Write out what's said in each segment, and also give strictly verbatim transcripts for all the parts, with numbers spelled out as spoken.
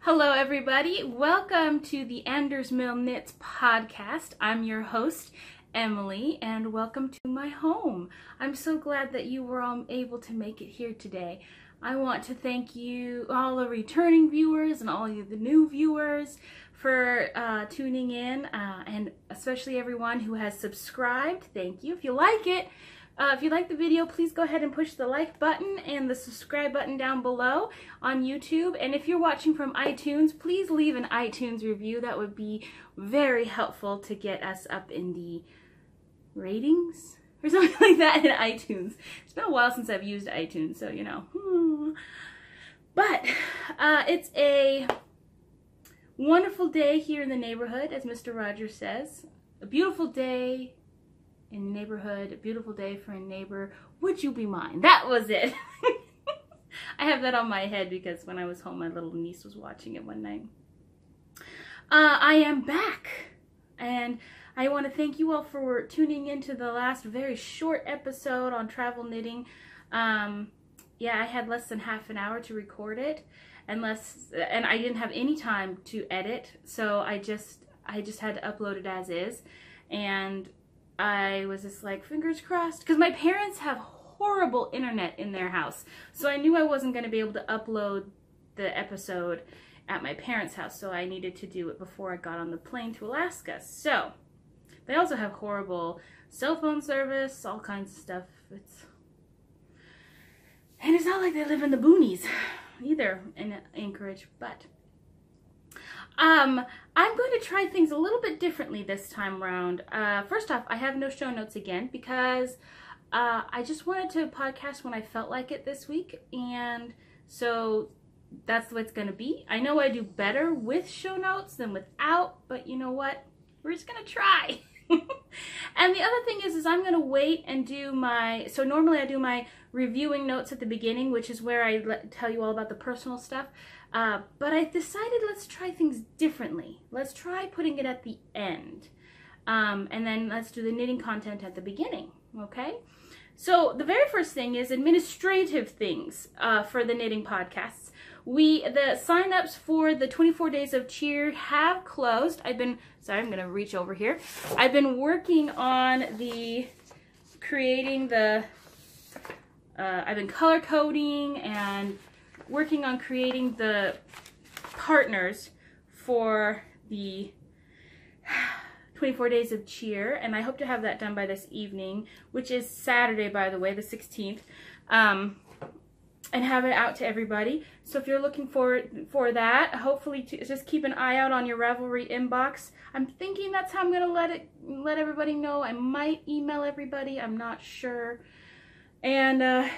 Hello everybody, welcome to the Anders Mill Knits podcast. I'm your host, Emily, and welcome to my home. I'm so glad that you were all able to make it here today. I want to thank you, all the returning viewers and all of the new viewers, for uh, tuning in, uh, and especially everyone who has subscribed. Thank you. If you like it, Uh, if you like the video, please go ahead and push the like button and the subscribe button down below on YouTube. And if you're watching from iTunes, please leave an iTunes review. That would be very helpful to get us up in the ratings or something like that in iTunes. It's been a while since I've used iTunes, so you know. Hmm. But uh, it's a wonderful day here in the neighborhood, as Mister Rogers says. A beautiful day in the neighborhood, a beautiful day for a neighbor, would you be mine? That was it. I have that on my head because when I was home, my little niece was watching it one night. Uh, I am back, and I want to thank you all for tuning into the last very short episode on travel knitting. Um, yeah, I had less than half an hour to record it, and less, and I didn't have any time to edit, so I just, I just had to upload it as is, and I was just like, fingers crossed, because my parents have horrible internet in their house, so I knew I wasn't going to be able to upload the episode at my parents' house, so I needed to do it before I got on the plane to Alaska. So they also have horrible cell phone service, all kinds of stuff. It's and it's not like they live in the boonies either in Anchorage, but Um, I'm going to try things a little bit differently this time around. Uh, first off, I have no show notes again because uh, I just wanted to podcast when I felt like it this week, and so that's what it's going to be. I know I do better with show notes than without, but you know what? We're just going to try. And the other thing is, is I'm going to wait and do my, so normally I do my reviewing notes at the beginning, which is where I let, tell you all about the personal stuff. Uh, but I decided let's try things differently. Let's try putting it at the end. Um, and then let's do the knitting content at the beginning, okay? So the very first thing is administrative things uh, for the knitting podcasts. We, the sign-ups for the twenty-four Days of Cheer have closed. I've been, sorry, I'm gonna reach over here. I've been working on the, creating the, uh, I've been color coding and working on creating the partners for the twenty-four Days of Cheer, and I hope to have that done by this evening, which is Saturday, by the way, the sixteenth, um, and have it out to everybody. So if you're looking for, for that, hopefully to, just keep an eye out on your Ravelry inbox. I'm thinking that's how I'm gonna let it let everybody know. I might email everybody, I'm not sure. And uh,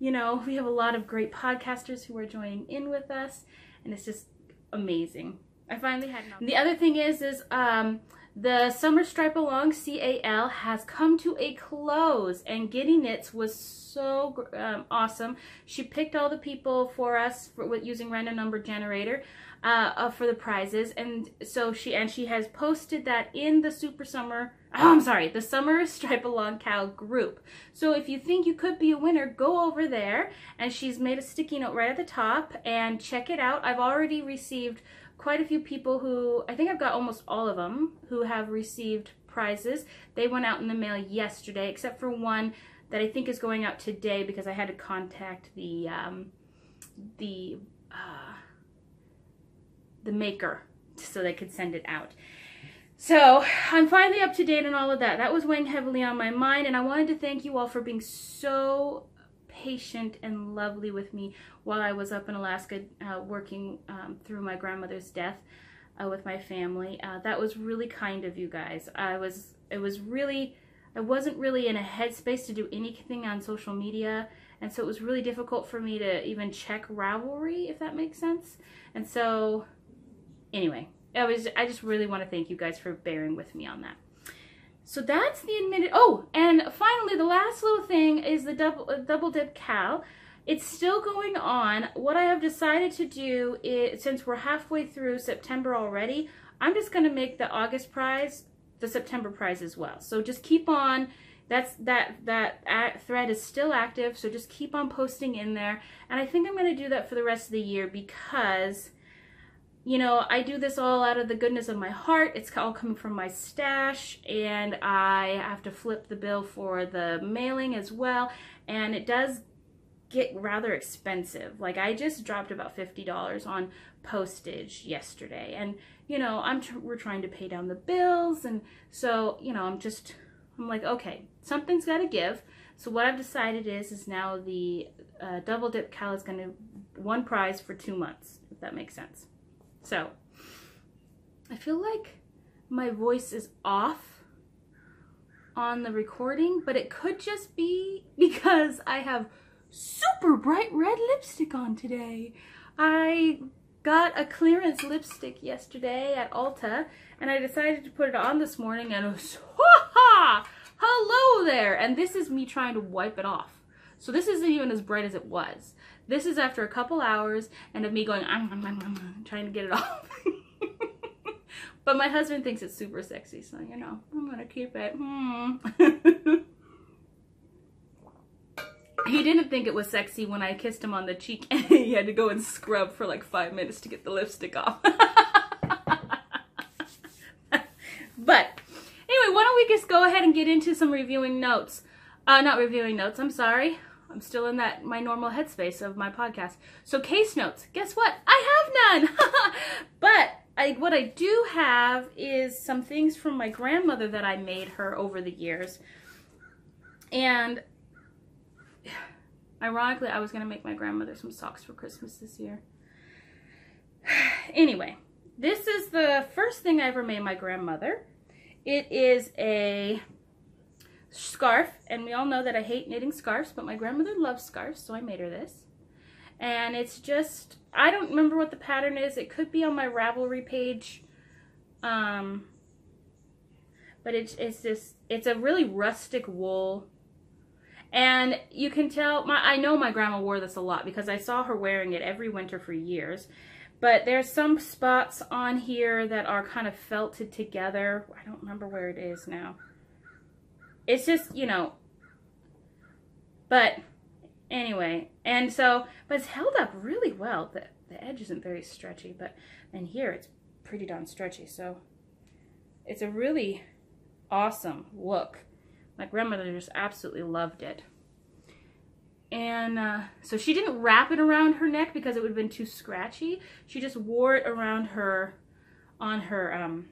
you know, we have a lot of great podcasters who are joining in with us, and it's just amazing. I finally had an option. The other thing is, is um, the Summer Stripe Along, C A L, has come to a close, and Giddy Knits was so um, awesome. She picked all the people for us for, with using random number generator uh, uh, for the prizes, and so she and she has posted that in the Super Summer. Oh, I'm sorry, the Summer Stripe Along Cal group. So if you think you could be a winner, go over there, and she's made a sticky note right at the top, and check it out. I've already received quite a few people who, I think I've got almost all of them, who have received prizes. They went out in the mail yesterday, except for one that I think is going out today because I had to contact the, um, the, uh, the maker so they could send it out. So I'm finally up to date on all of that. That was weighing heavily on my mind, and I wanted to thank you all for being so patient and lovely with me while I was up in Alaska uh, working um, through my grandmother's death uh, with my family. Uh, that was really kind of you guys. I was, it was really, I wasn't really in a headspace to do anything on social media, and so it was really difficult for me to even check Ravelry, if that makes sense. And so, anyway. I was, I just really want to thank you guys for bearing with me on that. So that's the admitted, oh, and finally the last little thing is the double, uh, double dip Cal. It's still going on. What I have decided to do is, since we're halfway through September already, I'm just going to make the August prize the September prize as well. So just keep on that's that that thread is still active, so just keep on posting in there. And I think I'm going to do that for the rest of the year, because you know, I do this all out of the goodness of my heart. It's all coming from my stash, and I have to flip the bill for the mailing as well, and it does get rather expensive. Like, I just dropped about fifty dollars on postage yesterday, and you know, I'm tr we're trying to pay down the bills, and so you know, I'm just I'm like, okay, something's got to give. So what I've decided is is now the uh, double dip cowl is going to one prize for two months, if that makes sense. So I feel like my voice is off on the recording, but it could just be because I have super bright red lipstick on today. I got a clearance lipstick yesterday at Ulta, and I decided to put it on this morning, and it was, ha-ha! Hello there! And this is me trying to wipe it off. So this isn't even as bright as it was. This is after a couple hours and of me going, um, um, um, um, trying to get it off. But my husband thinks it's super sexy, so you know, I'm gonna keep it. Hmm. He didn't think it was sexy when I kissed him on the cheek and he had to go and scrub for like five minutes to get the lipstick off. But anyway, why don't we just go ahead and get into some reviewing notes. Uh, not reviewing notes, I'm sorry. I'm still in that my normal headspace of my podcast. So case notes, guess what? I have none. But I, what I do have is some things from my grandmother that I made her over the years. And ironically, I was going to make my grandmother some socks for Christmas this year. Anyway, this is the first thing I ever made my grandmother. It is a scarf, and we all know that I hate knitting scarves, but my grandmother loves scarves, so I made her this. And it's just, I don't remember what the pattern is. It could be on my Ravelry page. Um, but it's, it's this, it's a really rustic wool. And you can tell, my, I know my grandma wore this a lot because I saw her wearing it every winter for years. But there's some spots on here that are kind of felted together. I don't remember where it is now. It's just, you know, but anyway, and so, but it's held up really well. The, the edge isn't very stretchy, but in here it's pretty darn stretchy. So it's a really awesome look. My grandmother just absolutely loved it. And uh, so she didn't wrap it around her neck because it would have been too scratchy. She just wore it around her, on her, um,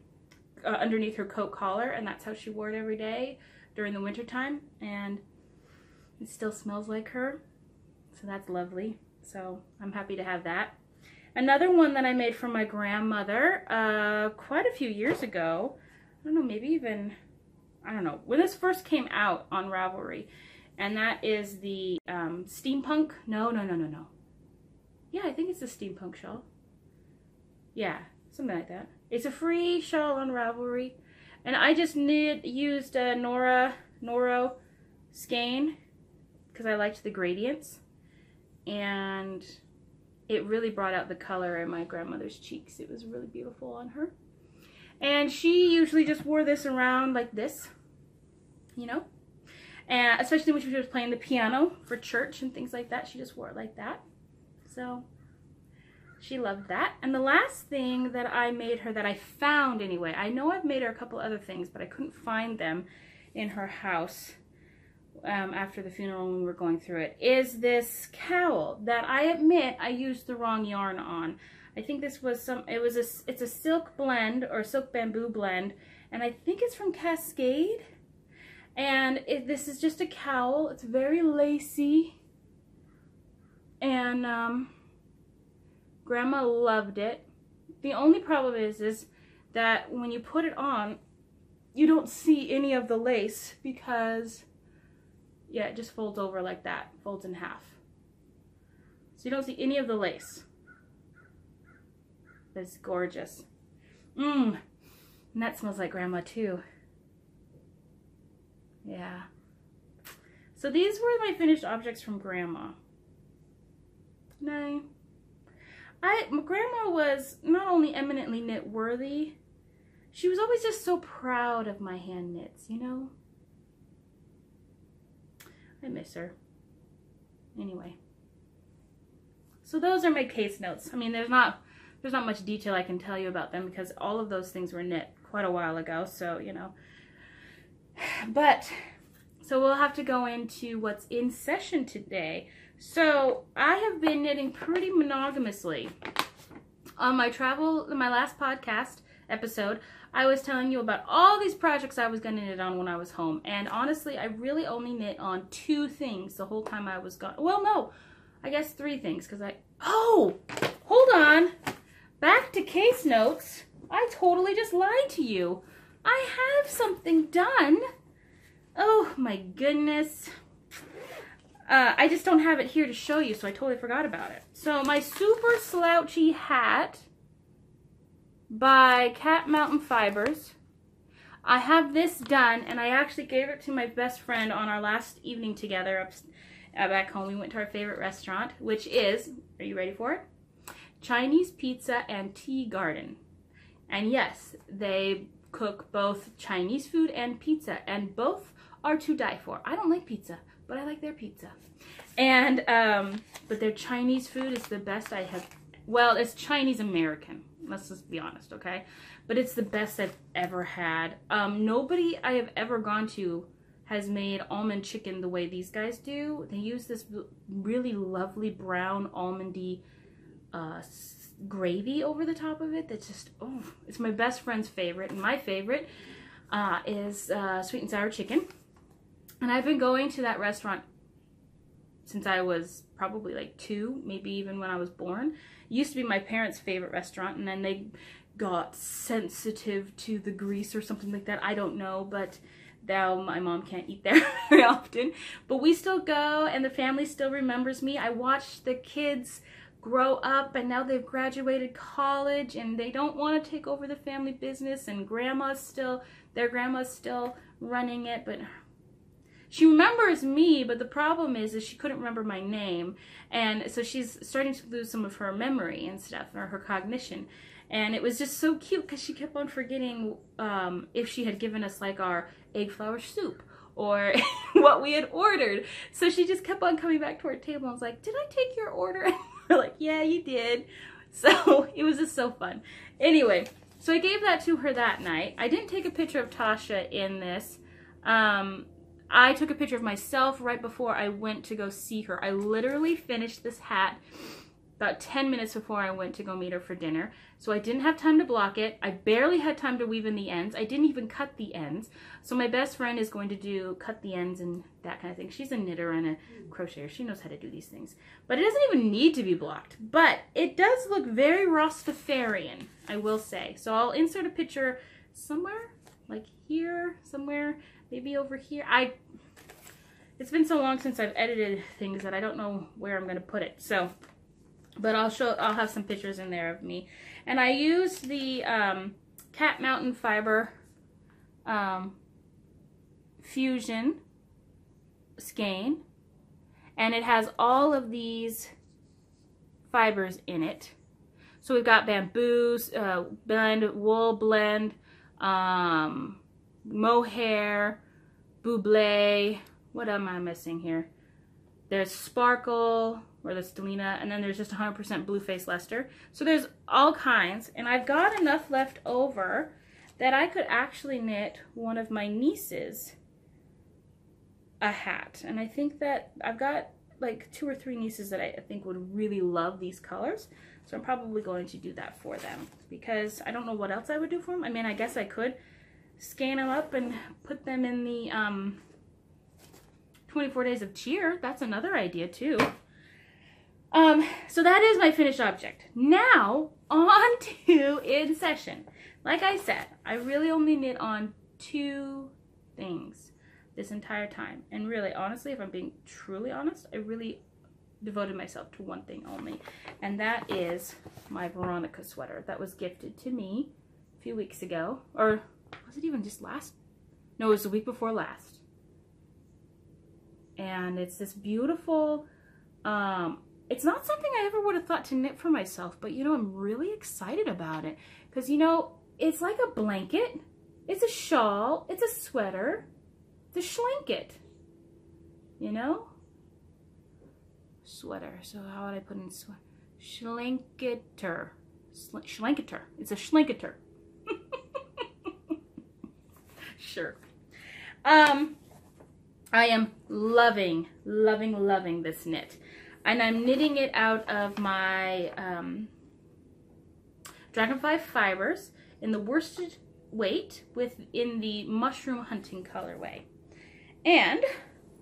uh, underneath her coat collar, and that's how she wore it every day during the winter time, and it still smells like her, so that's lovely. So I'm happy to have that. Another one that I made for my grandmother uh, quite a few years ago, I don't know, maybe even, I don't know, when this first came out on Ravelry, and that is the um, steampunk, no, no, no, no, no. Yeah, I think it's a steampunk shawl. Yeah, something like that. It's a free shawl on Ravelry. And I just knit, used a Nora, Noro skein because I liked the gradients, and it really brought out the color in my grandmother's cheeks. It was really beautiful on her. And she usually just wore this around like this, you know, and especially when she was playing the piano for church and things like that. She just wore it like that. So she loved that. And the last thing that I made her, that I found anyway, I know I've made her a couple other things, but I couldn't find them in her house um, after the funeral when we were going through it, is this cowl that I admit I used the wrong yarn on. I think this was some, it was a, it's a silk blend or silk bamboo blend, and I think it's from Cascade. And it, this is just a cowl. It's very lacy, and um, Grandma loved it. The only problem is, is that when you put it on, you don't see any of the lace because, yeah, it just folds over like that, folds in half. So you don't see any of the lace. It's gorgeous. Mmm, and that smells like Grandma too. Yeah. So these were my finished objects from Grandma. Nice. I, my grandma was not only eminently knit worthy, she was always just so proud of my hand knits, you know? I miss her. Anyway. So those are my case notes. I mean, there's not there's not much detail I can tell you about them because all of those things were knit quite a while ago, so, you know. But, so we'll have to go into what's in session today. So I have been knitting pretty monogamously. On my travel, my last podcast episode, I was telling you about all these projects I was going to knit on when I was home. And honestly, I really only knit on two things the whole time I was gone. Well, no, I guess three things because I... Oh, hold on. Back to case notes. I totally just lied to you. I have something done. Oh, my goodness. Uh, I just don't have it here to show you, so I totally forgot about it. So my super slouchy hat by Cat Mountain Fibers. I have this done, and I actually gave it to my best friend on our last evening together up uh, back home. We went to our favorite restaurant, which is, are you ready for it? Chinese Pizza and Tea Garden. And yes, they cook both Chinese food and pizza, and both are to die for. I don't like pizza, but I like their pizza. And, um, but their Chinese food is the best I have, well, it's Chinese American, let's just be honest, okay? But it's the best I've ever had. Um, nobody I have ever gone to has made almond chicken the way these guys do. They use this really lovely brown almondy uh, gravy over the top of it that's just, oh, it's my best friend's favorite. And my favorite uh, is uh, sweet and sour chicken. And I've been going to that restaurant since I was probably like two, maybe even when I was born. It used to be my parents' favorite restaurant, and then they got sensitive to the grease or something like that. I don't know, but now my mom can't eat there very often. But we still go, and the family still remembers me. I watched the kids grow up, and now they've graduated college, and they don't want to take over the family business, and grandma's still, their grandma's still running it, but... She remembers me, but the problem is, is she couldn't remember my name, and so she's starting to lose some of her memory and stuff, or her cognition. And it was just so cute because she kept on forgetting um, if she had given us like our egg flour soup or what we had ordered. So she just kept on coming back to our table and was like, "Did I take your order?" And we're like, "Yeah, you did." So it was just so fun. Anyway, so I gave that to her that night. I didn't take a picture of Tasha in this. Um, I took a picture of myself right before I went to go see her. I literally finished this hat about ten minutes before I went to go meet her for dinner. So I didn't have time to block it. I barely had time to weave in the ends. I didn't even cut the ends. So my best friend is going to do cut the ends and that kind of thing. She's a knitter and a crocheter. She knows how to do these things. But it doesn't even need to be blocked. But it does look very Rastafarian, I will say. So I'll insert a picture somewhere, like here, somewhere. Maybe over here. I, it's been so long since I've edited things that I don't know where I'm going to put it. So, but I'll show, I'll have some pictures in there of me. And I used the um, Cat Mountain Fiber um, Fusion skein. And it has all of these fibers in it. So we've got bamboo, uh, blend, wool blend, um... mohair, buble, what am I missing here? There's sparkle, or the Stellina, and then there's just one hundred percent blue face luster. So there's all kinds, and I've got enough left over that I could actually knit one of my nieces a hat. And I think that I've got like two or three nieces that I think would really love these colors. So I'm probably going to do that for them because I don't know what else I would do for them. I mean, I guess I could scan them up and put them in the um, twenty-four days of cheer. That's another idea too. Um, so that is my finished object. Now on to in session. Like I said, I really only knit on two things this entire time. And really, honestly, if I'm being truly honest, I really devoted myself to one thing only. And that is my Veronica sweater that was gifted to me a few weeks ago, or was it even just last? No, it was the week before last. And it's this beautiful, um, it's not something I ever would have thought to knit for myself, but you know, I'm really excited about it. Because you know, it's like a blanket, it's a shawl, it's a sweater, it's a schlanket. you know? Sweater. So how would I put in sweater? Schlinketer. Schlinketer. It's a schlinketer. Sure. Um, I am loving, loving, loving this knit. And I'm knitting it out of my um, Dragonfly Fibers in the worsted weight within the mushroom hunting colorway. And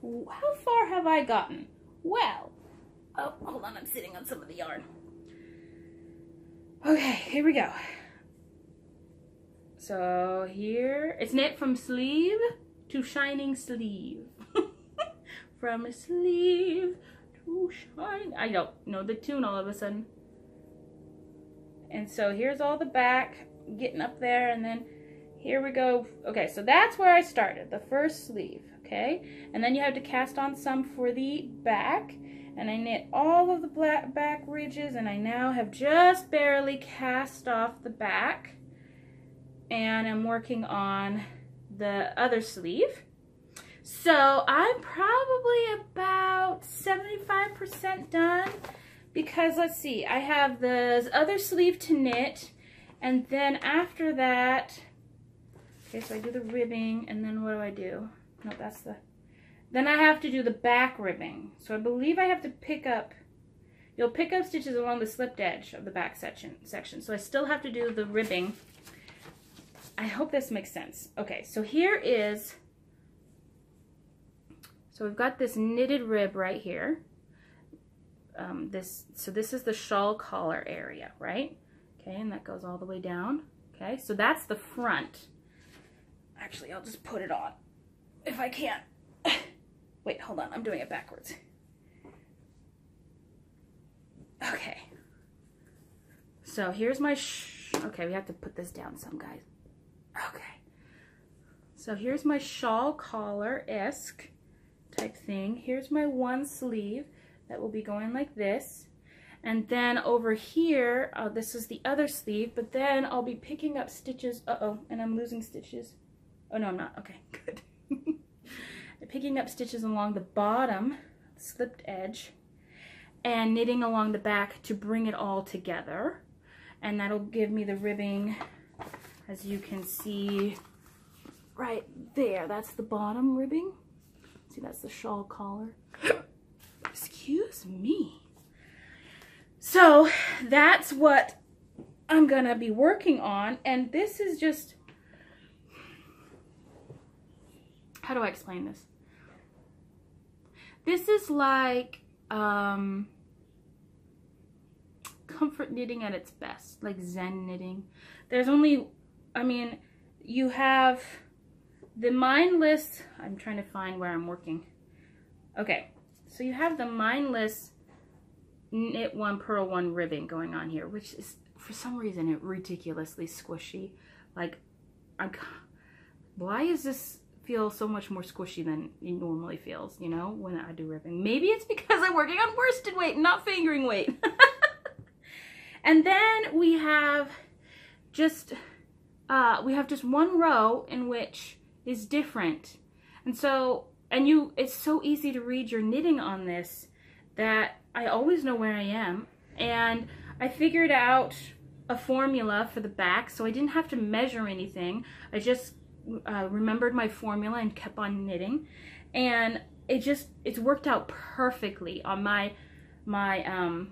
how far have I gotten? Well, oh, hold on, I'm sitting on some of the yarn. Okay, here we go. So here, it's knit from sleeve to shining sleeve. From sleeve to shine. I don't know the tune all of a sudden. And so here's all the back, getting up there, and then here we go. Okay, so that's where I started, the first sleeve, okay? And then you have to cast on some for the back, and I knit all of the black back ridges, and I now have just barely cast off the back. And I'm working on the other sleeve. So I'm probably about seventy-five percent done, because let's see, I have the other sleeve to knit, and then after that, okay, so I do the ribbing, and then what do I do? No, that's the, then I have to do the back ribbing. So I believe I have to pick up, you'll pick up stitches along the slipped edge of the back section. section. So I still have to do the ribbing. I hope this makes sense. Okay, so here is, so we've got this knitted rib right here. Um, this, so this is the shawl collar area, right? Okay, and that goes all the way down. Okay, so that's the front. Actually, I'll just put it on if I can. Wait, hold on, I'm doing it backwards. Okay. So here's my, sh okay, we have to put this down some, guys. Okay, so here's my shawl collar-esque type thing. Here's my one sleeve that will be going like this. And then over here, oh, this is the other sleeve, but then I'll be picking up stitches. Uh-oh, and I'm losing stitches. Oh, no, I'm not. Okay, good. I'm picking up stitches along the bottom, slipped edge, and knitting along the back to bring it all together. And that'll give me the ribbing. As you can see right there, that's the bottom ribbing. See, that's the shawl collar. Excuse me. So that's what I'm gonna be working on. And this is just, how do I explain this? This is like um, comfort knitting at its best, like Zen knitting. There's only, I mean, you have the mindless, I'm trying to find where I'm working. Okay, so you have the mindless knit one, purl one ribbing going on here, which is, for some reason, it ridiculously squishy. Like, I'm, why does this feel so much more squishy than it normally feels, you know, when I do ribbing? Maybe it's because I'm working on worsted weight, not fingering weight. And then we have just... Uh, we have just one row in which is different. And so, and you, it's so easy to read your knitting on this that I always know where I am. And I figured out a formula for the back, so I didn't have to measure anything. I just uh, remembered my formula and kept on knitting. And it just, it's worked out perfectly on my, my, um,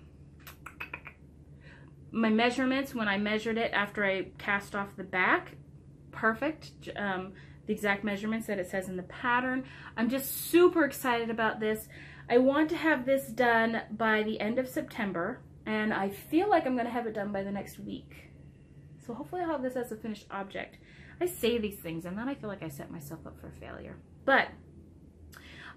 my measurements when I measured it after I cast off the back, perfect, um, the exact measurements that it says in the pattern. I'm just super excited about this. I want to have this done by the end of September, and I feel like I'm gonna have it done by the next week. So hopefully I'll have this as a finished object. I say these things and then I feel like I set myself up for failure. But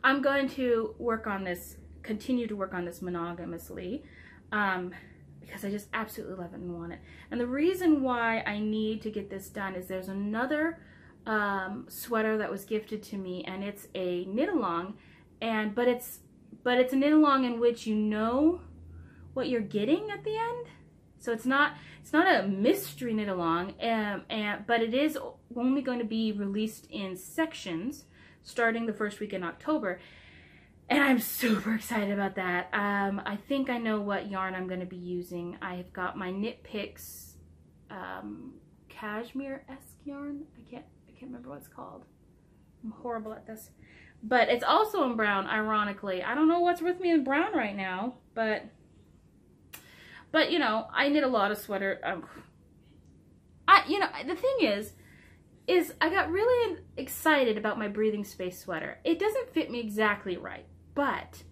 I'm going to work on this, continue to work on this monogamously. Um, because I just absolutely love it and want it. And the reason why I need to get this done is there's another um, sweater that was gifted to me, and it's a knit along, and but it's but it's a knit along in which you know what you're getting at the end. So it's not it's not a mystery knit along, um, and but it is only going to be released in sections starting the first week in October. And I'm super excited about that. Um, I think I know what yarn I'm going to be using. I've got my Knit Picks um, cashmere-esque yarn. I can't, I can't remember what it's called. I'm horrible at this. But it's also in brown, ironically. I don't know what's with me in brown right now, but, but you know, I knit a lot of sweater. Um, I, you know, the thing is, is I got really excited about my breathing space sweater. It doesn't fit me exactly right, but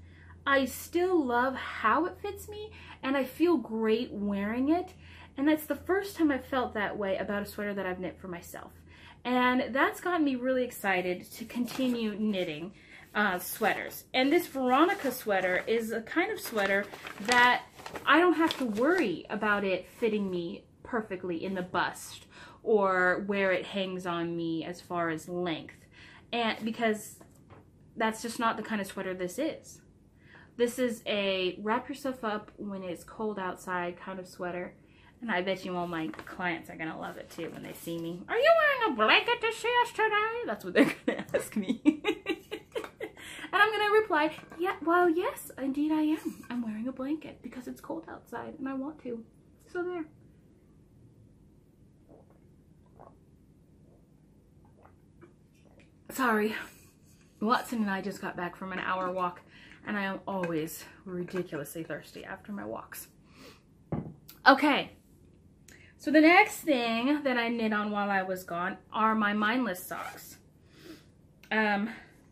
I still love how it fits me, and I feel great wearing it. And that's the first time I felt that way about a sweater that I've knit for myself. And that's gotten me really excited to continue knitting uh, sweaters. And this Veronica sweater is a kind of sweater that I don't have to worry about it fitting me perfectly in the bust or where it hangs on me as far as length. And because that's just not the kind of sweater this is. This is a wrap yourself up when it's cold outside kind of sweater. And I bet you all my clients are going to love it too when they see me. Are you wearing a blanket to see us today? That's what they're going to ask me. And I'm going to reply, yeah, well, yes, indeed I am. I'm wearing a blanket because it's cold outside and I want to. So there. Sorry, Watson and I just got back from an hour walk, and I am always ridiculously thirsty after my walks. Okay, so the next thing that I knit on while I was gone are my mindless socks. Um,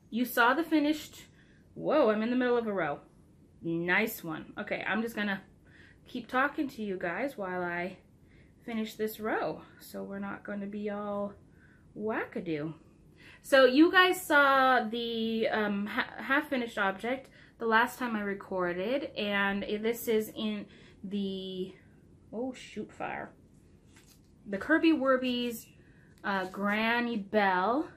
you saw the finished, whoa, I'm in the middle of a row. Nice one. Okay, I'm just gonna keep talking to you guys while I finish this row, so we're not gonna be all wackadoo. So you guys saw the um, ha half-finished object the last time I recorded, and this is in the, oh shoot fire, the Kirby Warby's uh, Granny Bell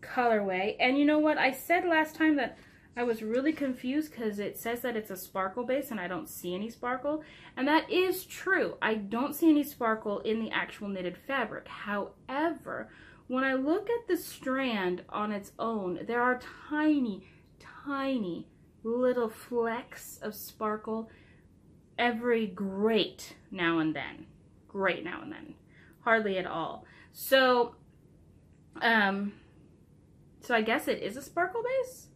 colorway. And you know what, I said last time that I was really confused because it says that it's a sparkle base and I don't see any sparkle. And that is true, I don't see any sparkle in the actual knitted fabric. However, when I look at the strand on its own, there are tiny, tiny little flecks of sparkle every great now and then. Great now and then. Hardly at all. So, um, so I guess it is a sparkle base?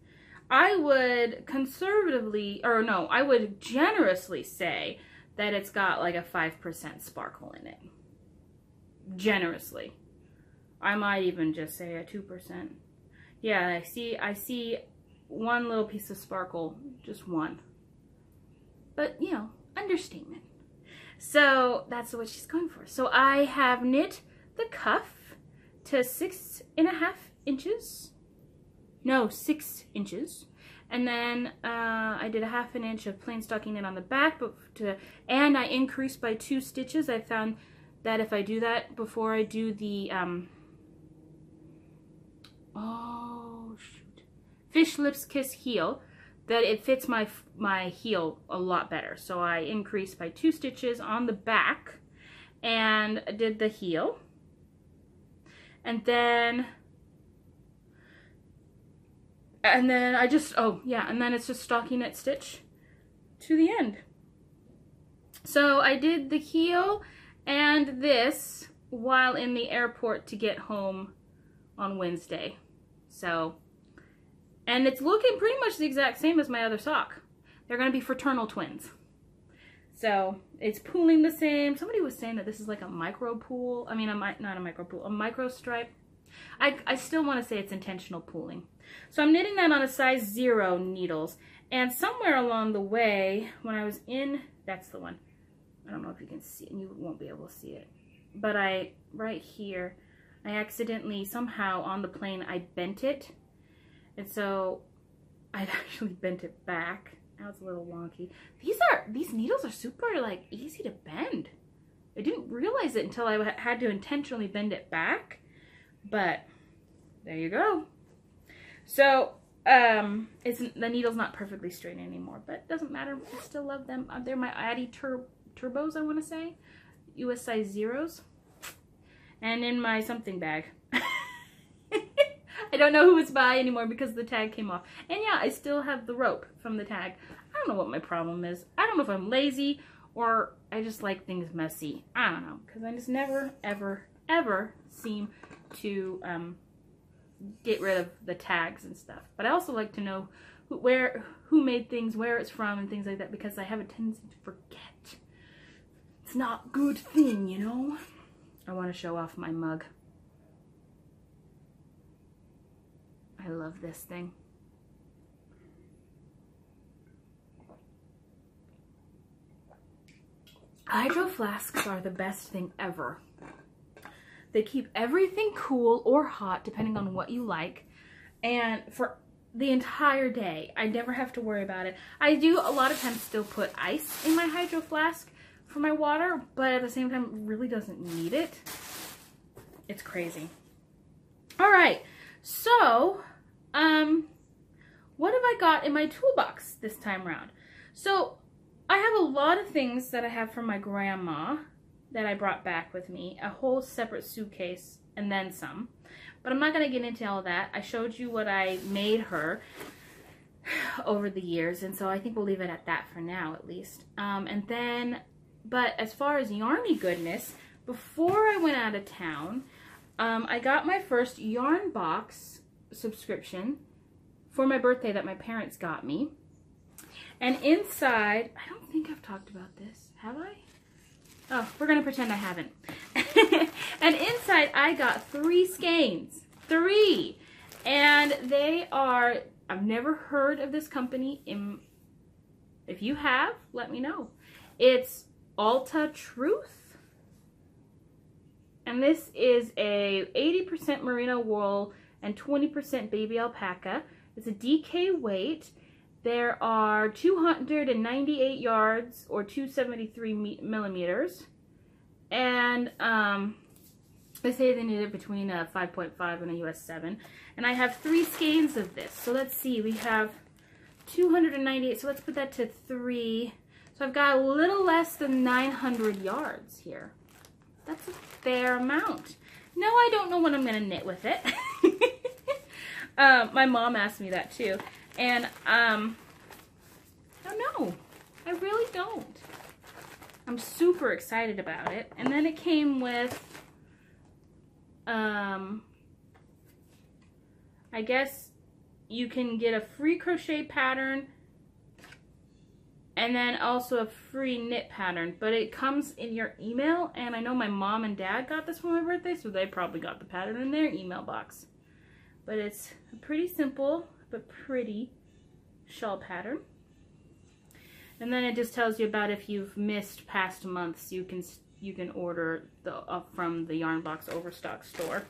I would conservatively, or no, I would generously say that it's got like a five percent sparkle in it. Generously. I might even just say a two percent. Yeah, I see, I see one little piece of sparkle, just one. But, you know, understatement. So that's what she's going for. So I have knit the cuff to six and a half inches. No, six inches. And then uh, I did a half an inch of plain stocking knit on the back, but to, and I increased by two stitches. I found that if I do that before I do the, um, oh shoot, Fish Lips Kiss heel, that it fits my my heel a lot better. So I increased by two stitches on the back and did the heel, and then and then I just oh yeah and then it's just stocking knit stitch to the end. So I did the heel and this while in the airport to get home on Wednesday. So, and it's looking pretty much the exact same as my other sock. They're going to be fraternal twins. So it's pooling the same. Somebody was saying that this is like a micro pool. I mean, a mi not a micro pool, a micro stripe. I, I still want to say it's intentional pooling. So I'm knitting that on a size zero needles. And somewhere along the way, when I was in, that's the one. I don't know if you can see it, and you won't be able to see it. But I, right here, I accidentally, somehow on the plane, I bent it. And so I've actually bent it back. Now it's a little wonky. These are, these needles are super like easy to bend. I didn't realize it until I had to intentionally bend it back. But there you go. So um, it's, the needle's not perfectly straight anymore, but it doesn't matter. I still love them. They're my Addi Tur Turbos, I want to say. U S size zeros. And in my something bag. I don't know who it's by anymore because the tag came off. And yeah, I still have the rope from the tag. I don't know what my problem is. I don't know if I'm lazy or I just like things messy. I don't know, because I just never, ever, ever seem to um, get rid of the tags and stuff. But I also like to know who, where, who made things, where it's from, and things like that, because I have a tendency to forget. It's not a good thing, you know? I want to show off my mug. I love this thing. Hydro Flasks are the best thing ever. They keep everything cool or hot, depending on what you like, and for the entire day. I never have to worry about it. I do a lot of times still put ice in my Hydro Flask for my water, but at the same time, really doesn't need it. It's crazy. All right, so um, what have I got in my toolbox this time around? So I have a lot of things that I have from my grandma that I brought back with me, a whole separate suitcase and then some, but I'm not going to get into all that. I showed you what I made her over the years, and so I think we'll leave it at that for now, at least. Um, and then, but as far as yarny goodness, before I went out of town, um, I got my first yarn box subscription for my birthday that my parents got me. And inside, I don't think I've talked about this, have I? Oh, we're going to pretend I haven't. And inside, I got three skeins. Three! And they are, I've never heard of this company. In, if you have, let me know. It's Alta Truth. And this is a eighty percent merino wool and twenty percent baby alpaca. It's a D K weight. There are two hundred ninety-eight yards, or two hundred seventy-three millimeters, and um, they say they knit it between a five point five and a U S seven, and I have three skeins of this, so let's see, we have two hundred ninety-eight, so let's put that to three, so I've got a little less than nine hundred yards here. That's a fair amount. No, I don't know what I'm going to knit with it. uh, my mom asked me that too. And, um, I don't know. I really don't. I'm super excited about it. And then it came with, um, I guess you can get a free crochet pattern and then also a free knit pattern. But it comes in your email, and I know my mom and dad got this for my birthday, so they probably got the pattern in their email box. But it's pretty simple. But pretty shawl pattern, and then it just tells you about if you've missed past months, you can you can order the uh, from the yarn box overstock store.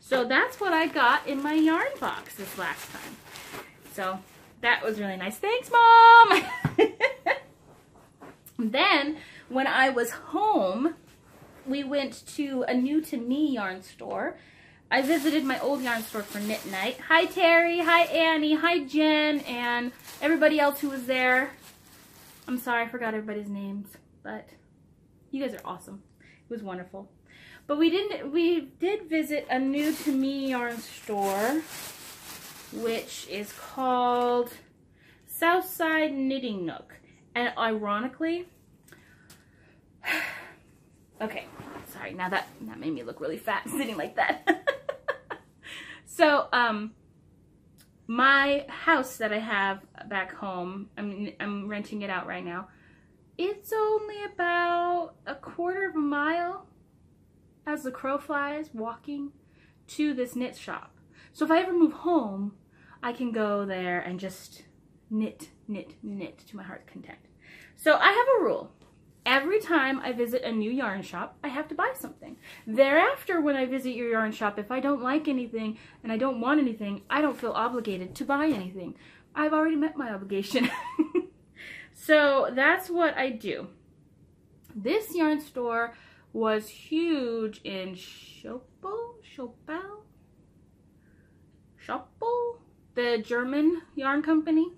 So that's what I got in my yarn box this last time, so that was really nice. Thanks, Mom. Then when I was home, we went to a new to me yarn store. I visited my old yarn store for knit night. Hi Terry, hi Annie, hi Jen, and everybody else who was there. I'm sorry I forgot everybody's names, but you guys are awesome. It was wonderful. But we didn't we did visit a new to me yarn store, which is called Southside Knitting Nook. And ironically, okay, sorry, now that that made me look really fat sitting like that. So, um, my house that I have back home, I'm, I'm renting it out right now. It's only about a quarter of a mile as the crow flies walking to this knit shop. So if I ever move home, I can go there and just knit, knit, knit to my heart's content. So I have a rule. Every time I visit a new yarn shop, I have to buy something. Thereafter, when I visit your yarn shop, if I don't like anything and I don't want anything, I don't feel obligated to buy anything. I've already met my obligation. So that's what I do. This yarn store was huge in Schoppel, Schoppel, Schoppel, the German yarn company.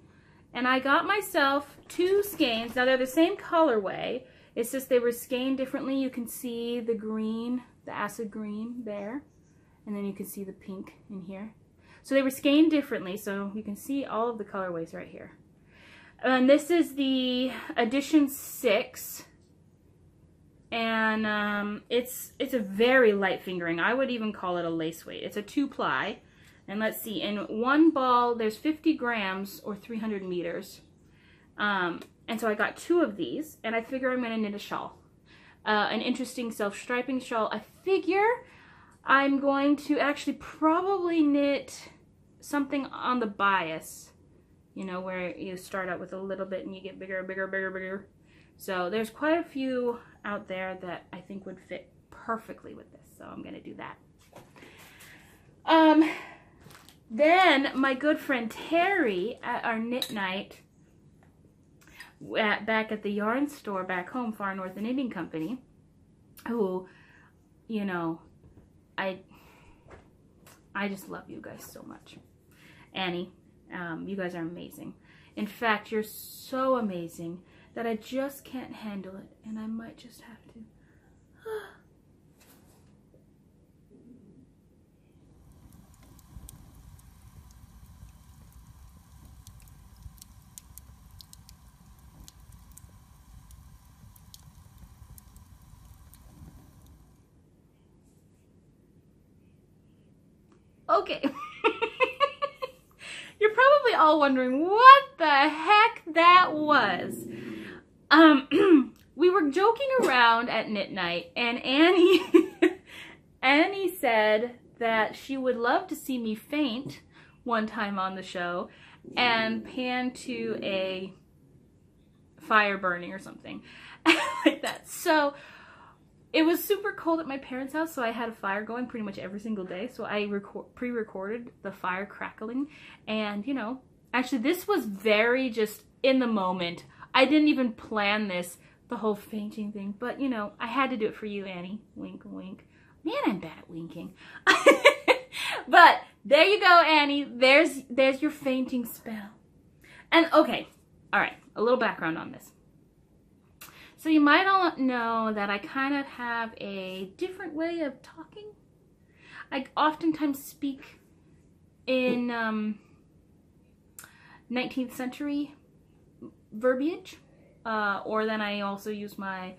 And I got myself two skeins. Now they're the same colorway. It's just they were skeined differently. You can see the green, the acid green there. And then you can see the pink in here. So they were skeined differently, so you can see all of the colorways right here. And this is the edition six. And um, it's it's a very light fingering. I would even call it a lace weight. It's a two ply. And let's see, in one ball, there's fifty grams or three hundred meters. Um, and so I got two of these, and I figure I'm gonna knit a shawl. Uh, an interesting self-striping shawl. I figure I'm going to actually probably knit something on the bias, you know, where you start out with a little bit and you get bigger, bigger, bigger, bigger. So there's quite a few out there that I think would fit perfectly with this, so I'm gonna do that. Um, then my good friend Terry at our knit night At, back at the yarn store back home, Far North Knitting Company, who, you know, I I just love you guys so much. Annie, um, you guys are amazing. In fact, you're so amazing that I just can't handle it, and I might just have to. Okay, you're probably all wondering what the heck that was. Um, we were joking around at knit night, and Annie, Annie said that she would love to see me faint one time on the show and pan to a fire burning or something like that. So it was super cold at my parents' house, so I had a fire going pretty much every single day. So I pre-recorded the fire crackling. And, you know, actually this was very just in the moment. I didn't even plan this, the whole fainting thing. But, you know, I had to do it for you, Annie. Wink, wink. Man, I'm bad at winking. But there you go, Annie. There's, there's your fainting spell. And, okay, all right, a little background on this. So you might all know that I kind of have a different way of talking. I oftentimes speak in um, nineteenth century verbiage, uh, or then I also use my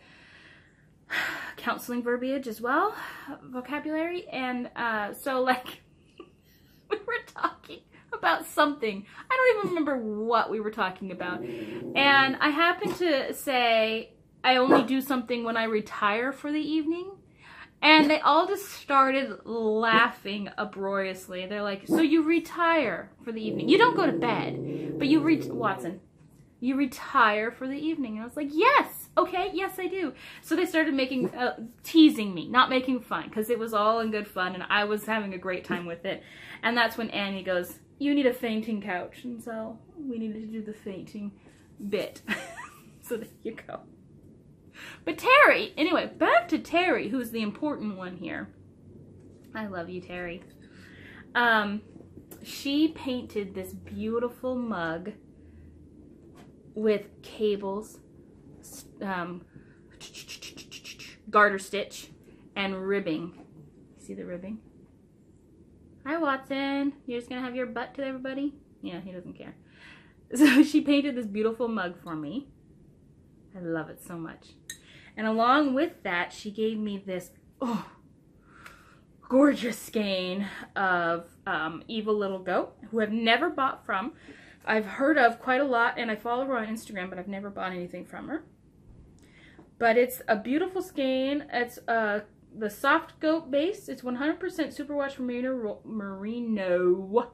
counseling verbiage as well, vocabulary. And uh, so like we were talking about something. I don't even remember what we were talking about. And I happened to say, I only do something when I retire for the evening. And they all just started laughing uproariously. They're like, so you retire for the evening. You don't go to bed, but you reach, Watson, you retire for the evening. And I was like, yes, okay, yes, I do. So they started making, uh, teasing me, not making fun, because it was all in good fun and I was having a great time with it. And that's when Annie goes, you need a fainting couch. And so we needed to do the fainting bit. So there you go. But Terry, anyway, back to Terry, who's the important one here. I love you, Terry. Um, she painted this beautiful mug with cables, um, garter stitch, and ribbing. See the ribbing? Hi, Watson. You're just going to have your butt to everybody? Yeah, he doesn't care. So she painted this beautiful mug for me. I love it so much. And along with that, she gave me this oh, gorgeous skein of um, Evil Little Goat, who I've never bought from. I've heard of quite a lot, and I follow her on Instagram, but I've never bought anything from her. But it's a beautiful skein. It's uh, the soft goat base. It's one hundred percent superwash merino, merino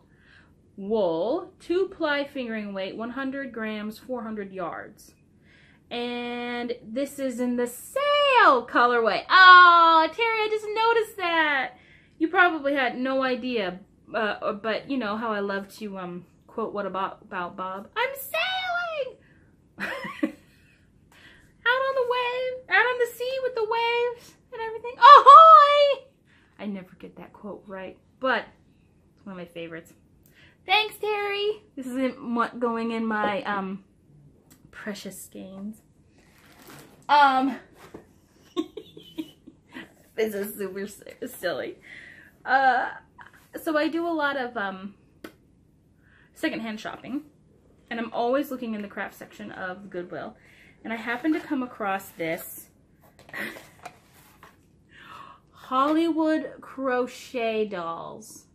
wool, two-ply fingering weight, one hundred grams, four hundred yards. And this is in the sale colorway. Oh, Terry, I just noticed that. You probably had no idea, uh, but you know how I love to um, quote What About, about Bob? I'm sailing! Out on the wave, out on the sea with the waves and everything. Ahoy! I never get that quote right, but it's one of my favorites. Thanks, Terry. This isn't what going in my... um. precious skeins. Um, this is super silly. Uh, so I do a lot of um, secondhand shopping, and I'm always looking in the craft section of Goodwill, and I happened to come across this Hollywood crochet dolls.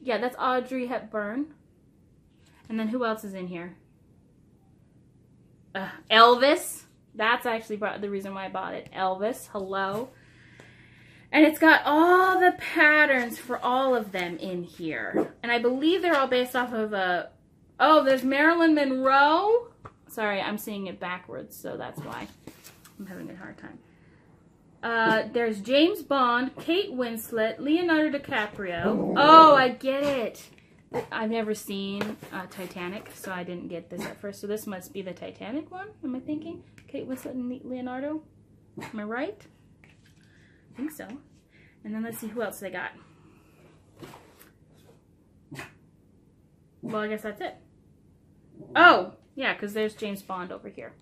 Yeah, that's Audrey Hepburn. And then who else is in here? Uh, Elvis. That's actually the reason why I bought it. Elvis, hello. And it's got all the patterns for all of them in here. And I believe they're all based off of a... Oh, there's Marilyn Monroe. Sorry, I'm seeing it backwards, so that's why I'm having a hard time. Uh, there's James Bond, Kate Winslet, Leonardo DiCaprio. Oh, I get it. I've never seen uh, Titanic, so I didn't get this at first. So this must be the Titanic one, am I thinking? Kate Winslet and Leonardo? Am I right? I think so. And then let's see who else they got. Well, I guess that's it. Oh, yeah, because there's James Bond over here.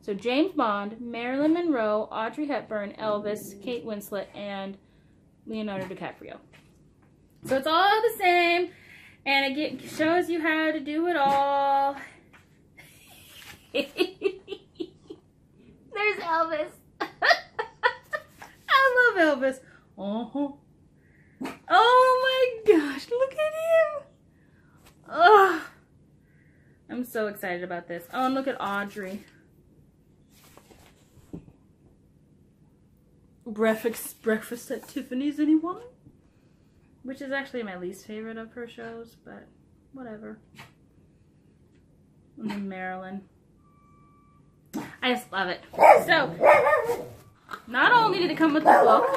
So James Bond, Marilyn Monroe, Audrey Hepburn, Elvis, Kate Winslet, and Leonardo DiCaprio. So it's all the same, and it get, shows you how to do it all. There's Elvis. I love Elvis. Uh-huh. Oh my gosh, look at him. Oh, I'm so excited about this. Oh, and look at Audrey. Breakfast, breakfast at Tiffany's, anyone? Which is actually my least favorite of her shows, but whatever. And then Marilyn. I just love it. So, not only did it come with the book,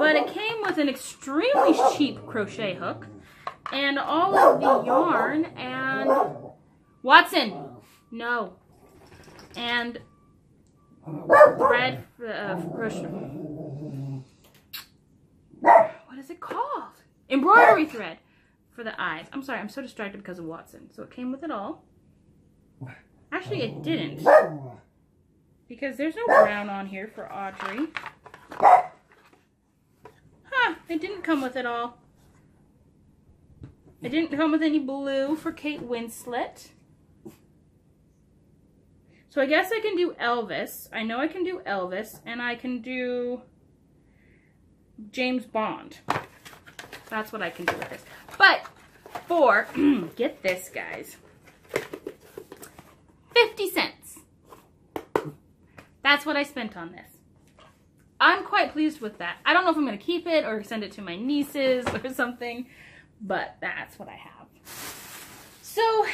but it came with an extremely cheap crochet hook, and all of the yarn, and... Watson! No. And... thread, uh, crochet. What is it called? Embroidery thread for the eyes. I'm sorry, I'm so distracted because of Watson. So it came with it all. Actually, it didn't. Because there's no brown on here for Audrey. Huh, it didn't come with it all. It didn't come with any blue for Kate Winslet. So I guess I can do Elvis. I know I can do Elvis, and I can do James Bond. That's what I can do with this. But for, get this, guys, fifty cents. That's what I spent on this. I'm quite pleased with that. I don't know if I'm going to keep it or send it to my nieces or something, but that's what I have. So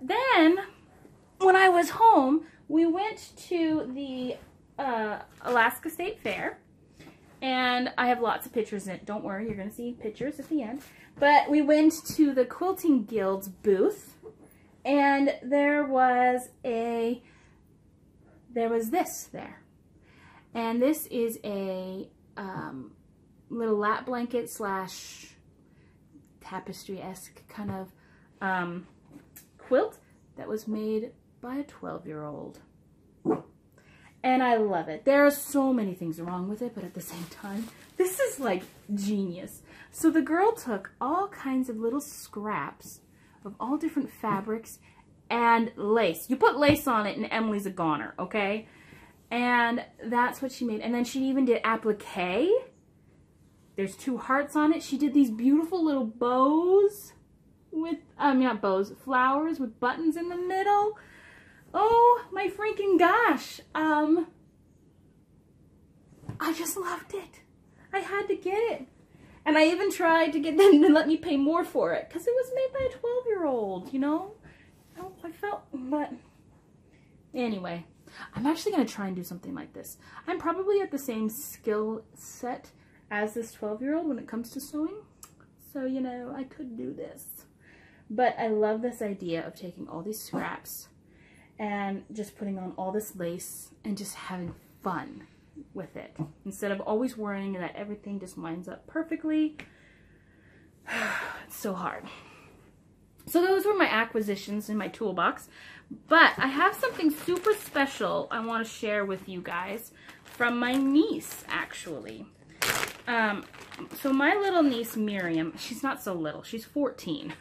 then when I was home, we went to the uh, Alaska State Fair, and I have lots of pictures in it. Don't worry, you're going to see pictures at the end. But we went to the Quilting Guild's booth, and there was a, there was this there. And this is a um, little lap blanket slash tapestry-esque kind of um, quilt that was made by a twelve-year-old. And I love it. There are so many things wrong with it, but at the same time, this is like genius. So the girl took all kinds of little scraps of all different fabrics and lace. You put lace on it and Emily's a goner, okay? And that's what she made. And then she even did applique. There's two hearts on it. She did these beautiful little bows with, um, not bows, flowers with buttons in the middle. Oh my freaking gosh, um, I just loved it. I had to get it. And I even tried to get them to let me pay more for it because it was made by a twelve-year-old, you know? Oh, I felt, but anyway, I'm actually going to try and do something like this. I'm probably at the same skill set as this twelve-year-old when it comes to sewing. So, you know, I could do this. But I love this idea of taking all these scraps and just putting on all this lace and just having fun with it instead of always worrying that everything just lines up perfectly. It's so hard. So those were my acquisitions in my toolbox, but I have something super special I want to share with you guys from my niece, actually. Um, so my little niece Miriam, she's not so little, she's fourteen.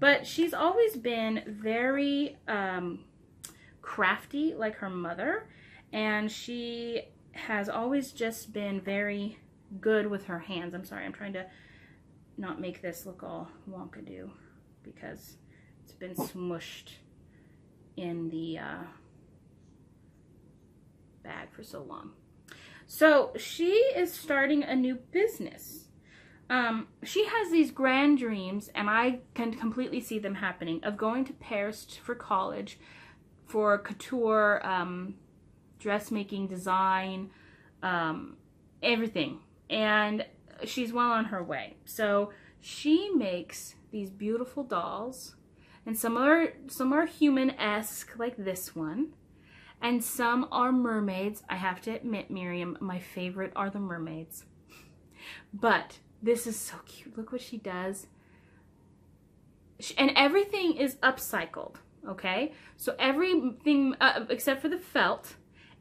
But she's always been very um, crafty, like her mother, and she has always just been very good with her hands. I'm sorry, I'm trying to not make this look all wonkadoo because it's been smushed in the uh, bag for so long. So she is starting a new business. Um, she has these grand dreams, and I can completely see them happening, of going to Paris for college for couture, um, dressmaking, design, um, everything. And she's well on her way. So she makes these beautiful dolls, and some are, some are human-esque, like this one, and some are mermaids. I have to admit, Miriam, my favorite are the mermaids. But this is so cute. Look what she does. She, and everything is upcycled, okay? So everything, uh, except for the felt,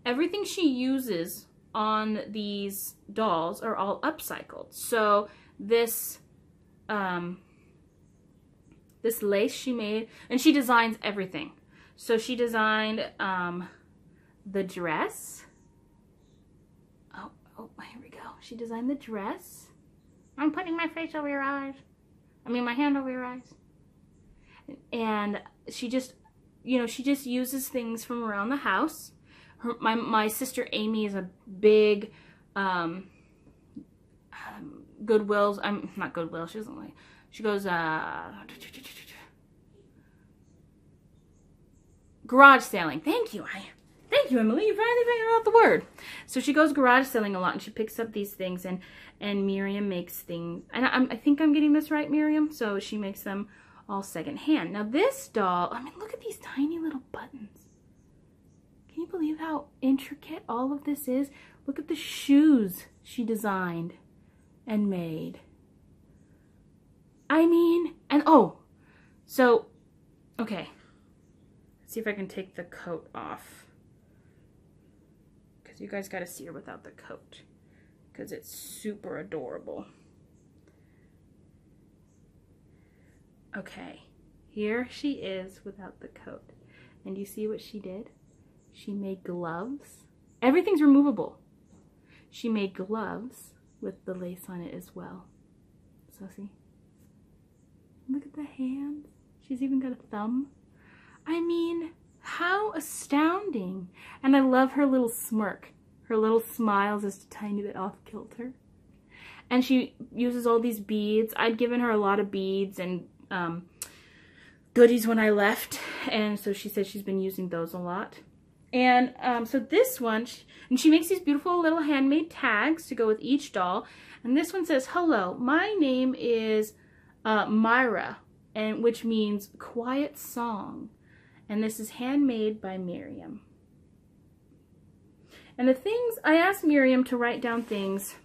everything she uses on these dolls are all upcycled. So this, um, this lace she made, and she designs everything. So she designed um, the dress. Oh, oh, here we go. She designed the dress. I'm putting my face over your eyes. I mean, my hand over your eyes. And she just, you know, she just uses things from around the house. Her, my, my sister Amy is a big um, um, Goodwill's, I'm not Goodwill, she doesn't like, she goes, uh, garage selling. Thank you, I Thank you, Emily. You finally figured out the word. So she goes garage selling a lot, and she picks up these things, and and Miriam makes things. And I, I think I'm getting this right, Miriam. So she makes them all secondhand. Now this doll, I mean, look at these tiny little buttons. Can you believe how intricate all of this is? Look at the shoes she designed and made. I mean, and oh, so okay. Let's see if I can take the coat off. You guys got to see her without the coat because it's super adorable. Okay, here she is without the coat. And you see what she did? She made gloves. Everything's removable. She made gloves with the lace on it as well. So see? Look at the hand. She's even got a thumb. I mean, how astounding. And I love her little smirk. Her little smile's just a tiny bit off-kilter. And she uses all these beads. I'd given her a lot of beads and um, goodies when I left. And so she said she's been using those a lot. And um, so this one, she, and she makes these beautiful little handmade tags to go with each doll. And this one says, hello, my name is uh, Myra, and which means quiet song. And this is handmade by Miriam. And the things, I asked Miriam to write down things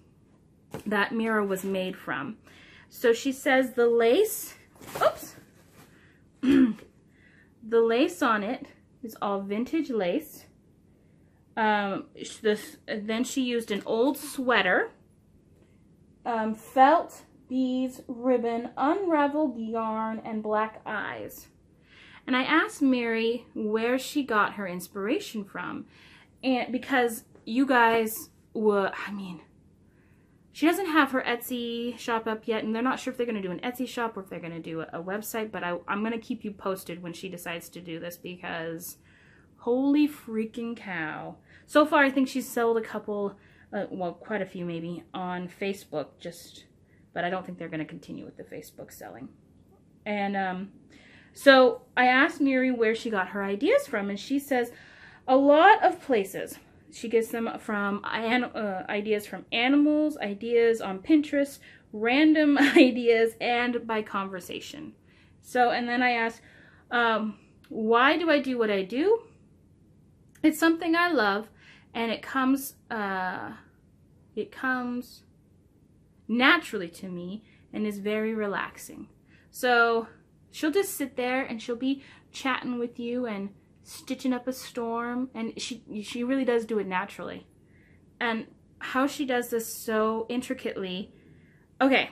that Mira was made from. So she says the lace, oops, the lace on it is all vintage lace. Um, this, then she used an old sweater, um, felt, beads, ribbon, unraveled yarn, and black eyes. And I asked Mary where she got her inspiration from, and because you guys were, I mean, she doesn't have her Etsy shop up yet, and they're not sure if they're going to do an Etsy shop or if they're going to do a, a website, but I, I'm going to keep you posted when she decides to do this because holy freaking cow. So far, I think she's sold a couple, uh, well, quite a few maybe, on Facebook, just, but I don't think they're going to continue with the Facebook selling. And, um... So I asked Miri where she got her ideas from, and she says a lot of places. She gets them from uh, ideas from animals, ideas on Pinterest, random ideas, and by conversation. So, and then I asked, um, why do I do what I do? It's something I love, and it comes, uh, it comes naturally to me and is very relaxing. So she'll just sit there and she'll be chatting with you and stitching up a storm, and she she really does do it naturally. And how she does this so intricately. Okay,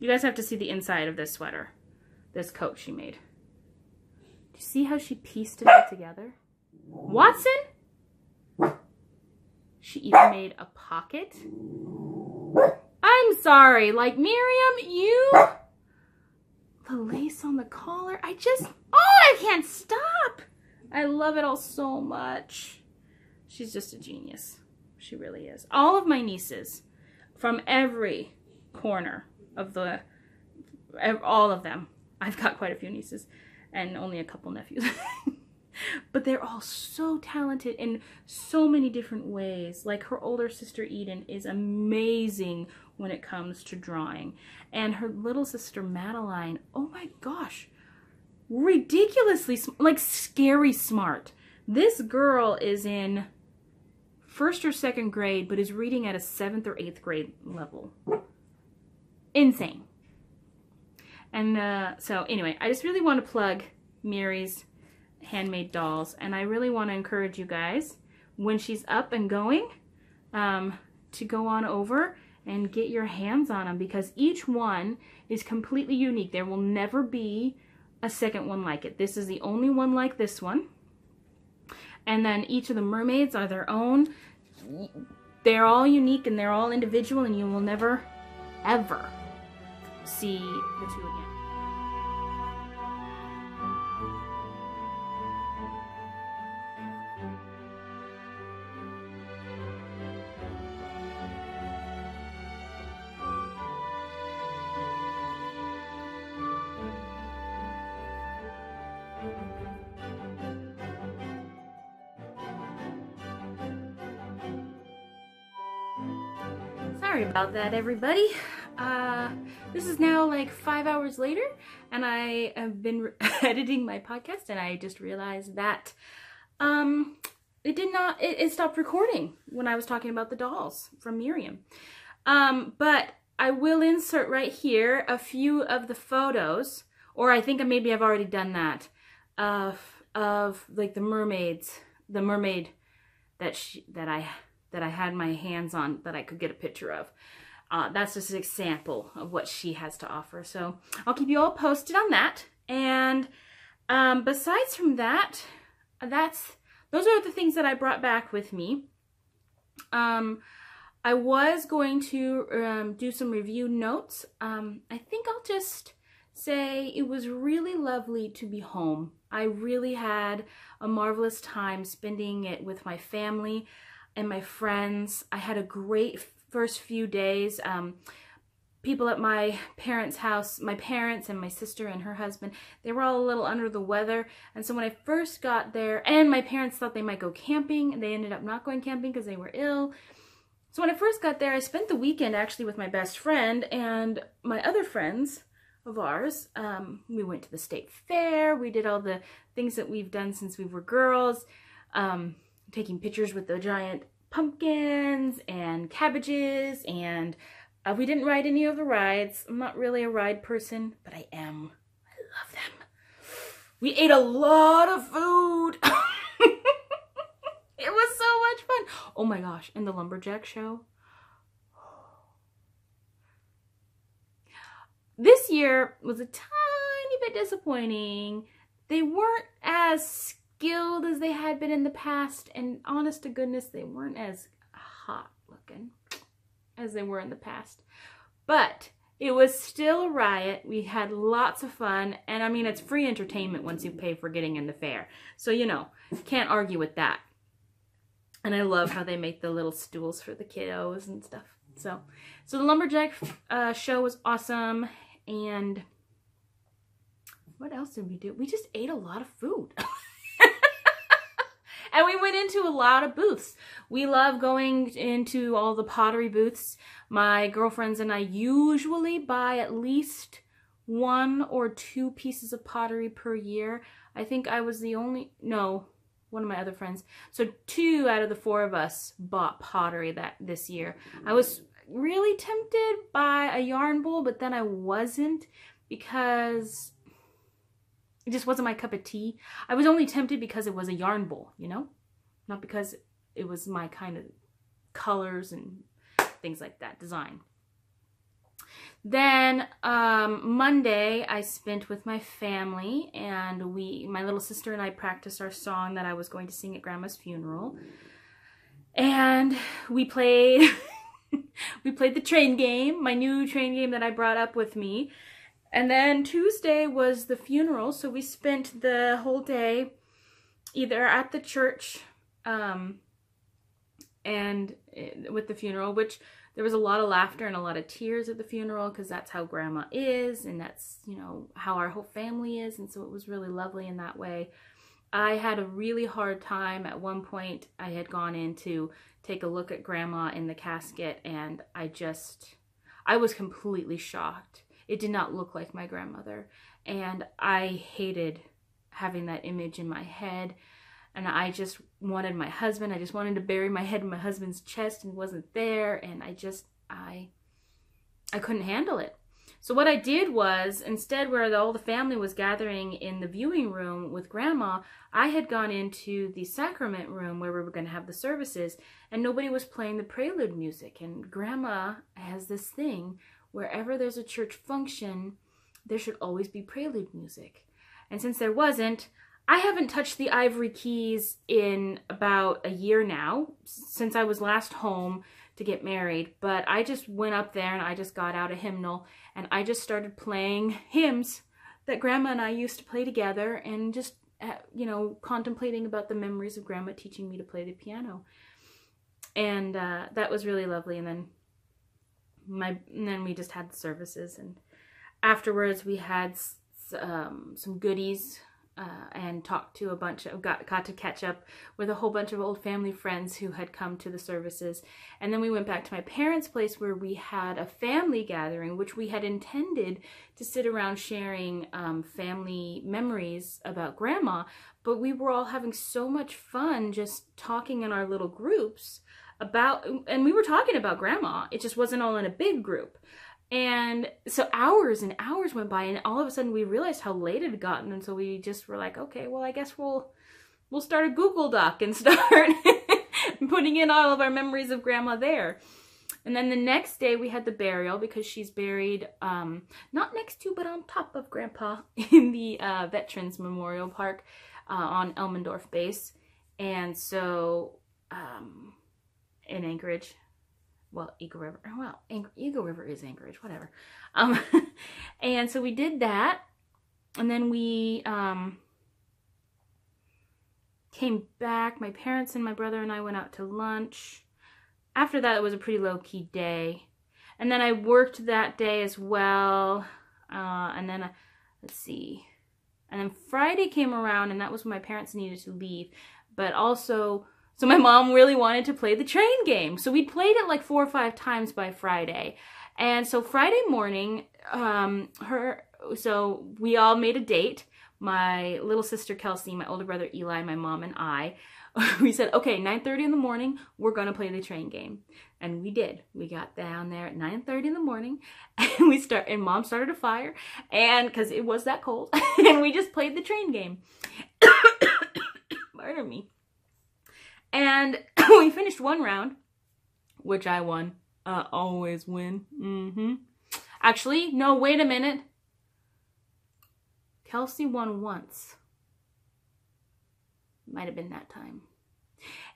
you guys have to see the inside of this sweater. this coat she made. Do you see how she pieced it all together? Watson? She even made a pocket. I'm sorry, like Miriam, you... The lace on the collar, I just... Oh, I can't stop! I love it all so much. She's just a genius. She really is. All of my nieces, from every corner of the... All of them. I've got quite a few nieces and only a couple nephews. But they're all so talented in so many different ways. Like her older sister Eden is amazing when it comes to drawing. And her little sister Madeline, oh my gosh, ridiculously, like scary smart. This girl is in first or second grade, but is reading at a seventh or eighth grade level. Insane. And uh, so anyway, I just really want to plug Miri's handmade dolls, and I really want to encourage you guys, when she's up and going, um, to go on over and get your hands on them, because each one is completely unique. There will never be a second one like it. This is the only one like this one, and then each of the mermaids are their own. They're all unique and they're all individual, and you will never ever see the two again. Sorry about that, everybody. Uh, this is now like five hours later, and I have been editing my podcast, and I just realized that um, it did not, it, it stopped recording when I was talking about the dolls from Miriam. Um, but I will insert right here a few of the photos, or I think maybe I've already done that, of, of like the mermaids, the mermaid that she, that I that I had my hands on, that I could get a picture of. Uh, that's just an example of what she has to offer. So I'll keep you all posted on that. And um, besides from that, that's those are the things that I brought back with me. Um, I was going to um, do some review notes. Um, I think I'll just say it was really lovely to be home. I really had a marvelous time spending it with my family and my friends. I had a great first few days. Um, people at my parents' house, my parents and my sister and her husband, they were all a little under the weather. And so when I first got there, and my parents thought they might go camping, and they ended up not going camping because they were ill. So when I first got there, I spent the weekend actually with my best friend and my other friends of ours. Um, we went to the state fair. We did all the things that we've done since we were girls. Um, taking pictures with the giant pumpkins and cabbages, and uh, we didn't ride any of the rides. I'm not really a ride person, but I am. I love them. We ate a lot of food. It was so much fun. Oh my gosh, and the lumberjack show. This year was a tiny bit disappointing. They weren't as scary skilled as they had been in the past, and honest to goodness, they weren't as hot looking as they were in the past, but it was still a riot. We had lots of fun, and I mean, it's free entertainment once you pay for getting in the fair, so you know, can't argue with that. And I love how they make the little stools for the kiddos and stuff. So so the lumberjack uh, show was awesome. And what else did we do? We just ate a lot of food. And we went into a lot of booths. We love going into all the pottery booths. My girlfriends and I usually buy at least one or two pieces of pottery per year. I think I was the only, no, one of my other friends. So two out of the four of us bought pottery that this year. I was really tempted by a yarn bowl, but then I wasn't, because it just wasn't my cup of tea. I was only tempted because it was a yarn bowl, you know? Not because it was my kind of colors and things like that, design. Then um, Monday I spent with my family, and we, my little sister and I practiced our song that I was going to sing at Grandma's funeral. And we played, we played the train game, my new train game that I brought up with me. And then Tuesday was the funeral, so we spent the whole day either at the church um, and with the funeral, which there was a lot of laughter and a lot of tears at the funeral because that's how Grandma is, and that's, you know, how our whole family is, and so it was really lovely in that way. I had a really hard time. At one point, I had gone in to take a look at Grandma in the casket, and I just, I was completely shocked. It did not look like my grandmother, and I hated having that image in my head, and I just wanted my husband, I just wanted to bury my head in my husband's chest, and he wasn't there, and I just, I, I couldn't handle it. So what I did was, instead where the, all the family was gathering in the viewing room with Grandma, I had gone into the sacrament room where we were going to have the services, and nobody was playing the prelude music, and Grandma has this thing, wherever there's a church function, there should always be prelude music. And since there wasn't, I haven't touched the ivory keys in about a year now, since I was last home to get married. But I just went up there and I just got out a hymnal and I just started playing hymns that Grandma and I used to play together, and just, you know, contemplating about the memories of Grandma teaching me to play the piano. And uh, that was really lovely. And then My, and then we just had the services, and afterwards we had s um, some goodies uh, and talked to a bunch of, got, got to catch up with a whole bunch of old family friends who had come to the services. And then we went back to my parents' place where we had a family gathering, which we had intended to sit around sharing um, family memories about Grandma, but we were all having so much fun just talking in our little groups about, and we were talking about Grandma, it just wasn't all in a big group. And so hours and hours went by, and all of a sudden we realized how late it had gotten, and so we just were like, okay, well, I guess we'll we'll start a Google Doc and start putting in all of our memories of Grandma there. And then the next day we had the burial, because she's buried um not next to but on top of Grandpa in the uh Veterans Memorial Park uh on Elmendorf base, and so um in Anchorage, well, Eagle River, well, Ang Eagle River is Anchorage, whatever. Um, and so we did that, and then we um, came back. My parents and my brother and I went out to lunch. After that, it was a pretty low-key day. And then I worked that day as well. Uh, and then, uh, let's see. And then Friday came around, and that was when my parents needed to leave. But also, so my mom really wanted to play the train game. So we played it like four or five times by Friday. And so Friday morning, um, her, so we all made a date. My little sister, Kelsey, my older brother, Eli, my mom, and I, we said, okay, nine thirty in the morning, we're going to play the train game. And we did. We got down there at nine thirty in the morning, and we start, and Mom started a fire, and because it was that cold, and we just played the train game. Pardon me. And we finished one round, which I won. Uh, always win. Mm-hmm. Actually, no, wait a minute. Kelsey won once. Might have been that time.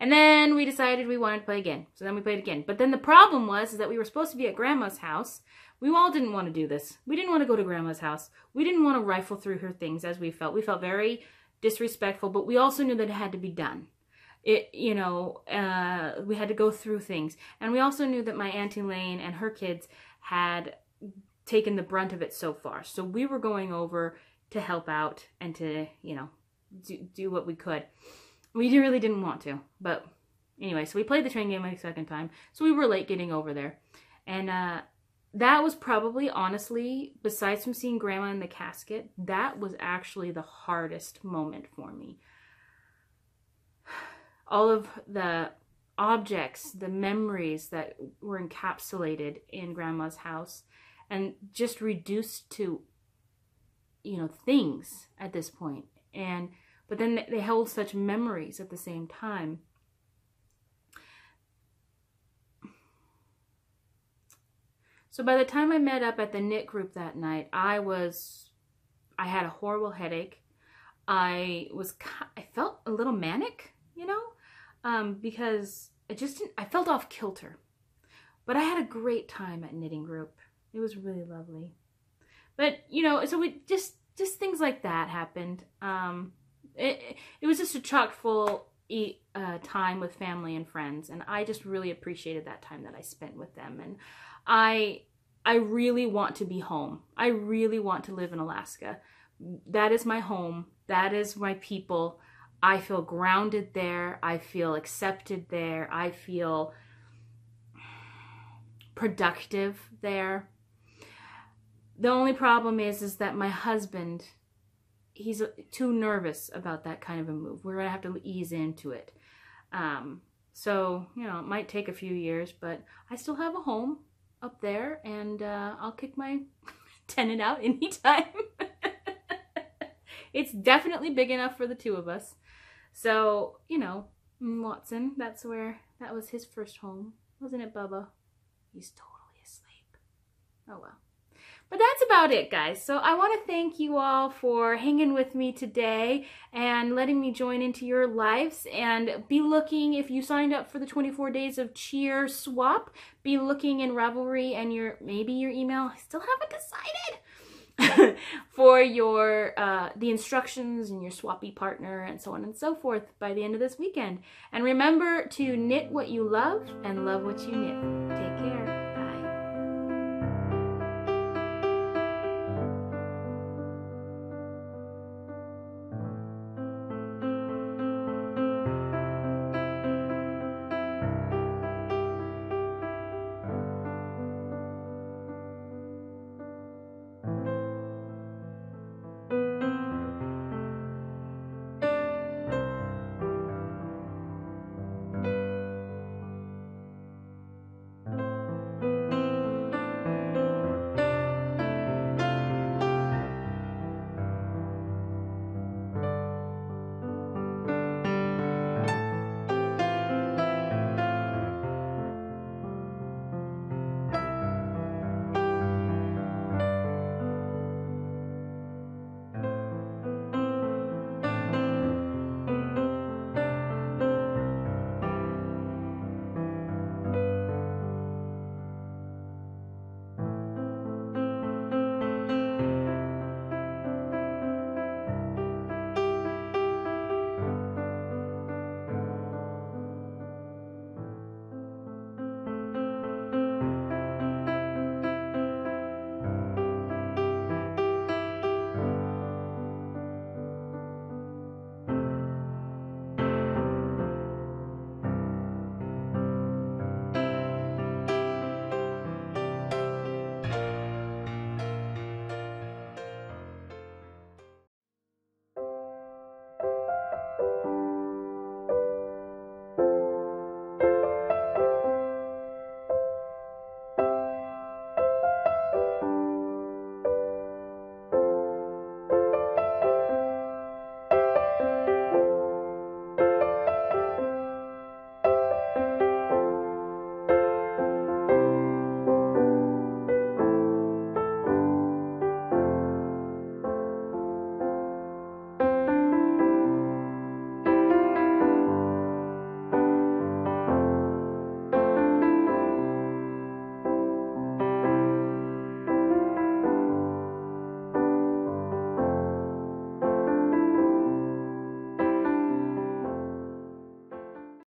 And then we decided we wanted to play again. So then we played again. But then the problem was is that we were supposed to be at Grandma's house. We all didn't want to do this. We didn't want to go to Grandma's house. We didn't want to rifle through her things as we felt. We felt very disrespectful, but we also knew that it had to be done. It, you know, uh, we had to go through things. And we also knew that my Auntie Lane and her kids had taken the brunt of it so far. So we were going over to help out and to, you know, do, do what we could. We really didn't want to. But anyway, so we played the train game a second time. So we were late getting over there. And uh, that was probably, honestly, besides from seeing Grandma in the casket, that was actually the hardest moment for me. All of the objects, the memories that were encapsulated in Grandma's house and just reduced to, you know, things at this point. And, but then they held such memories at the same time. So by the time I met up at the knit group that night, I was, I had a horrible headache. I was, I felt a little manic, you know, um, because I just didn't, I felt off kilter. But I had a great time at knitting group. It was really lovely. But, you know, so it just, just things like that happened. Um, it, it was just a chock full eat, uh, time with family and friends. And I just really appreciated that time that I spent with them. And I, I really want to be home. I really want to live in Alaska. That is my home. That is my people. I feel grounded there. I feel accepted there. I feel productive there. The only problem is, is that my husband, he's too nervous about that kind of a move. We're gonna have to ease into it. Um, so, you know, it might take a few years, but I still have a home up there, and uh, I'll kick my tenant out anytime. It's definitely big enough for the two of us. So, you know, Watson, that's where, that was his first home. Wasn't it, Bubba? He's totally asleep. Oh, well. But that's about it, guys. So I want to thank you all for hanging with me today and letting me join into your lives. And be looking, if you signed up for the twenty-four days of cheer swap, be looking in Ravelry and your maybe your email. I still haven't decided. for your uh, the instructions and your swappy partner and so on and so forth by the end of this weekend. And remember to knit what you love and love what you knit. Take care.